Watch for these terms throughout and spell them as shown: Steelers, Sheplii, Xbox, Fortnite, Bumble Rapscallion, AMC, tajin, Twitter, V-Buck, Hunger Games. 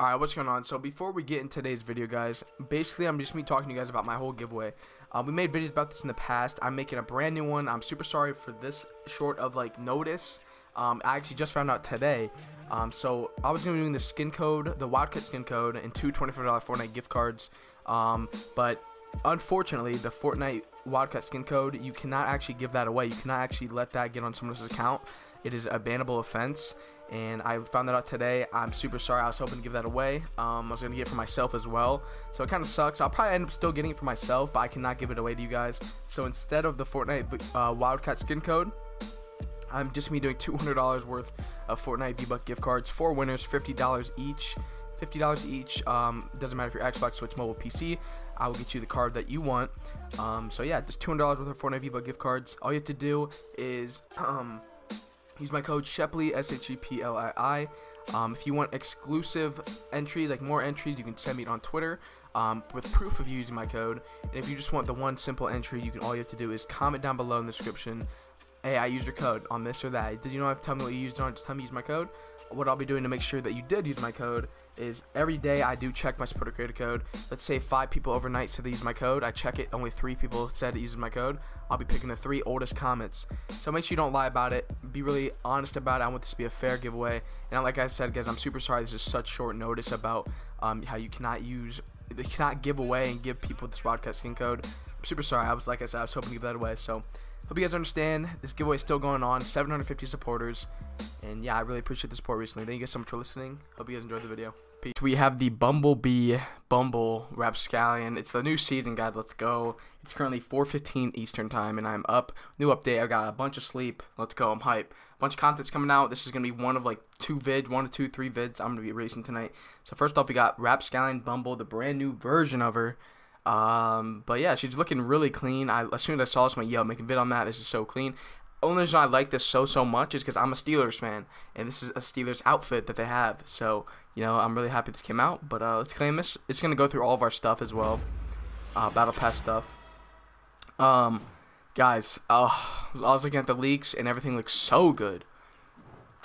Alright, what's going on? So before we get in today's video, guys, basically I'm just going to be talking to you guys about my whole giveaway. We made videos about this in the past. I'm making a brand new one. I'm super sorry for this short of like notice. I actually just found out today. So I was going to be doing the skin code, the Wildcat skin code, and two $24 Fortnite gift cards. But unfortunately, the Fortnite Wildcat skin code, you cannot actually give that away. You cannot actually let that get on someone else's account. It is a bannable offense, and I found that out today. I'm super sorry. I was hoping to give that away. I was going to get it for myself as well, so it kind of sucks. I'll probably end up still getting it for myself, but I cannot give it away to you guys. So instead of the Fortnite Wildcat skin code, I'm just going to be doing $200 worth of Fortnite V-Buck gift cards. 4 winners, $50 each. Doesn't matter if you're Xbox, Switch, mobile, PC. I will get you the card that you want. So yeah, just $200 worth of Fortnite V-Buck gift cards. All you have to do is use my code Sheplii, S-H-E-P-L-I-I. If you want exclusive entries, like more entries, you can send me on Twitter with proof of using my code. And if you just want the one simple entry, all you have to do is comment down below in the description, hey, I used your code on this or that. You don't have to tell me what you used on, just tell me use my code. What I'll be doing to make sure that you did use my code is every day I do check my supporter creator code. Let's say 5 people overnight said they use my code. I check it, only 3 people said it uses my code. I'll be picking the 3 oldest comments. So make sure you don't lie about it. Be really honest about it. I want this to be a fair giveaway. And like I said, guys, I'm super sorry. This is such short notice about how you cannot use, you cannot give away and give people this Wildcat skin code. I'm super sorry. Like I said, I was hoping to give that away. So hope you guys understand. This giveaway is still going on. 750 supporters. And yeah, I really appreciate the support recently. Thank you guys so much for listening. Hope you guys enjoyed the video. Peace. We have the Bumble Rapscallion. It's the new season, guys. Let's go. It's currently 4:15 Eastern time, and I'm up. New update. I got a bunch of sleep. Let's go. I'm hype. Bunch of content's coming out. This is gonna be one of like 3 vids I'm gonna be releasing tonight. So first off, we got Rapscallion Bumble, the brand new version of her. But yeah, she's looking really clean. As soon as I saw this, I'm like, yo, make a vid on that. This is so clean. Only reason I like this so much is because I'm a Steelers fan, and this is a Steelers outfit that they have. So you know, I'm really happy this came out. But let's claim this. It's gonna go through all of our stuff as well, battle pass stuff. Guys, I was looking at the leaks, and everything looks so good.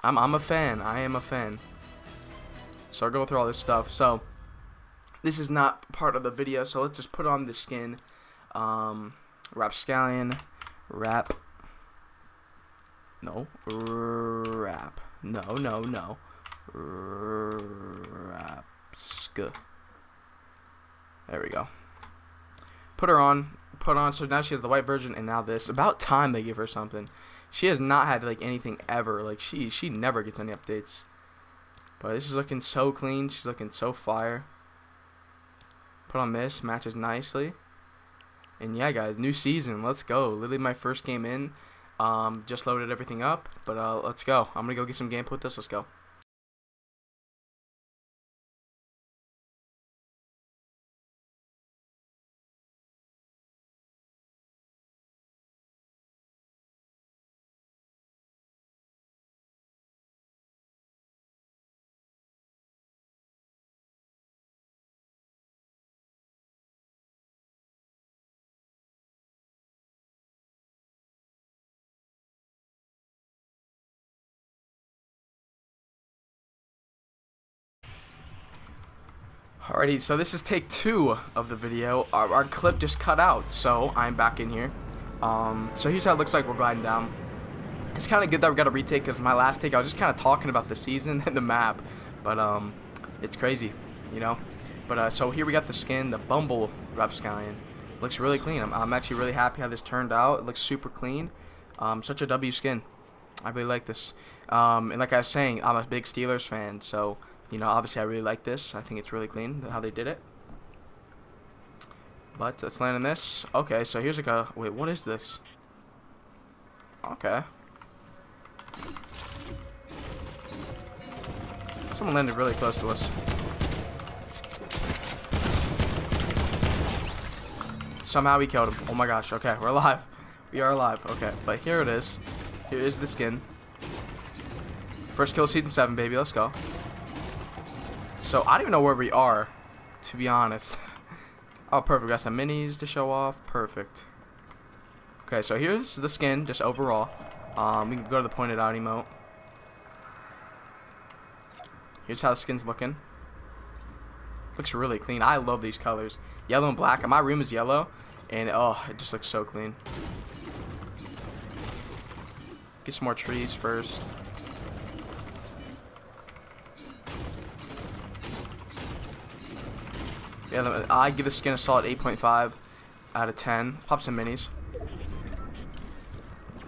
I'm a fan. I am a fan. So I'll go through all this stuff. So this is not part of the video. So let's just put on the skin. Rapscallion, Rap. No, Rap. No. Rapska. There we go. Put her on. So now she has the white version, and now this. About time they give her something. She has not had like anything ever. Like she never gets any updates. But this is looking so clean. She's looking so fire. Put on this. Matches nicely. And yeah, guys, new season. Let's go. Literally my first game in. Just loaded everything up, but let's go. I'm gonna go get some gameplay with this. Let's go. Alrighty, so this is take 2 of the video. Our clip just cut out, so I'm back in here. So here's how it looks like we're gliding down. It's kind of good that we got a retake, because my last take I was just kind of talking about the season and the map, but it's crazy, you know. But so here we got the skin, the Bumble Rapscallion. Looks really clean. I'm actually really happy how this turned out. It looks super clean. Such a W skin. I really like this. And like I was saying, I'm a big Steelers fan, so. You know, obviously I really like this. I think it's really clean how they did it. But let's land on this. Okay, so here's like a... Wait, what is this? Okay. Someone landed really close to us. Somehow we killed him. Oh my gosh, okay, we're alive. We are alive, okay. But here it is. Here is the skin. First kill season 7, baby, let's go. So, I don't even know where we are, to be honest. Oh, perfect. We got some minis to show off. Perfect. Okay, so here's the skin, just overall. We can go to the pointed out emote. Here's how the skin's looking. Looks really clean. I love these colors. Yellow and black. And my room is yellow. And, oh, it just looks so clean. Get some more trees first. Yeah, I give this skin a solid 8.5 out of 10. Pop some minis.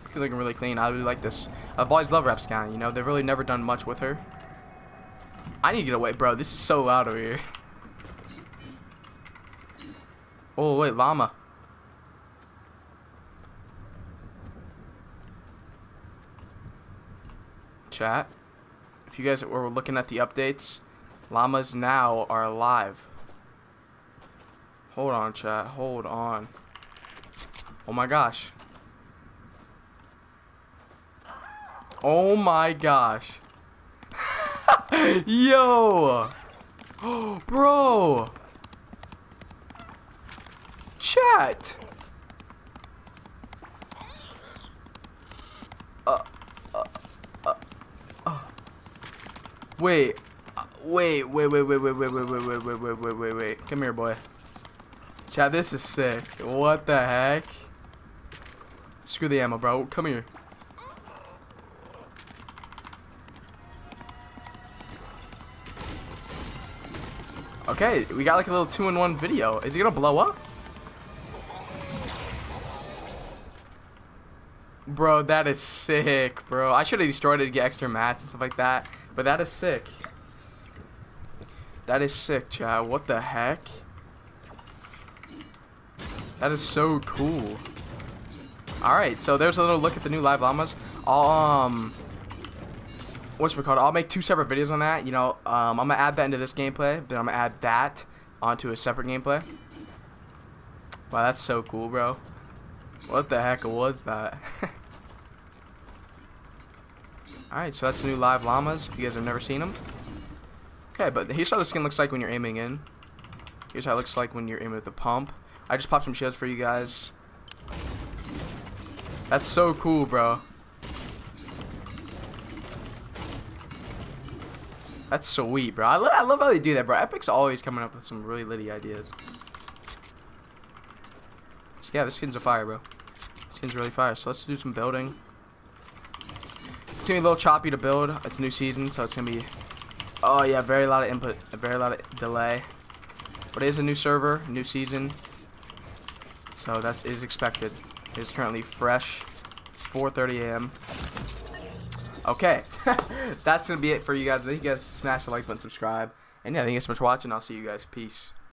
She's looking really clean. I really like this. I've always loved Rapscallion, you know. They've really never done much with her. I need to get away, bro. This is so loud over here. Oh, wait, llama. Chat, if you guys were looking at the updates, llamas now are alive. Hold on, chat, hold on. Oh my gosh. Oh my gosh. Yo. Oh, bro. Chat. Wait, wait. Come here, boy. Chat, this is sick. What the heck? Screw the ammo, bro. Come here. Okay, we got like a little 2-in-1 video. Is it gonna blow up? Bro, that is sick, bro. I should have destroyed it to get extra mats and stuff like that. But that is sick. That is sick, chat. What the heck? That is so cool. Alright, so there's a little look at the new live llamas. I'll, whatchamacallit, I'll make 2 separate videos on that. You know, I'm gonna add that into this gameplay, but I'm gonna add that onto a separate gameplay. Wow, that's so cool, bro. What the heck was that? Alright, so that's the new live llamas, if you guys have never seen them. Okay, but here's how the skin looks like when you're aiming in. Here's how it looks like when you're aiming with the pump. I just popped some shields for you guys. That's so cool, bro. That's sweet, bro. I love how they do that, bro. Epic's always coming up with some really litty ideas. So, yeah, this skin's a fire, bro. This skin's really fire. So let's do some building. It's gonna be a little choppy to build. It's a new season, so it's gonna be, oh yeah, very lot of input, a very lot of delay. But it is a new server, new season, so that is expected. It is currently fresh, 4:30 a.m. Okay, that's going to be it for you guys. I think you guys smash the like button, subscribe. And yeah, thank you guys so much for watching. I'll see you guys. Peace.